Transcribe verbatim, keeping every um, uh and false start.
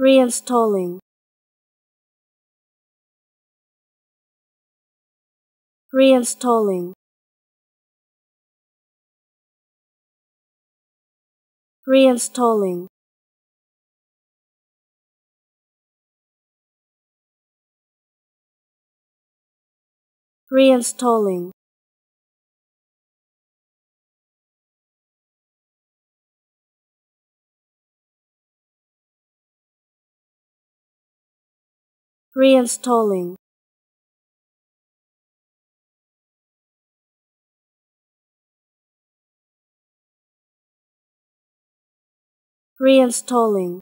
reinstalling, reinstalling, reinstalling, reinstalling, reinstalling, reinstalling,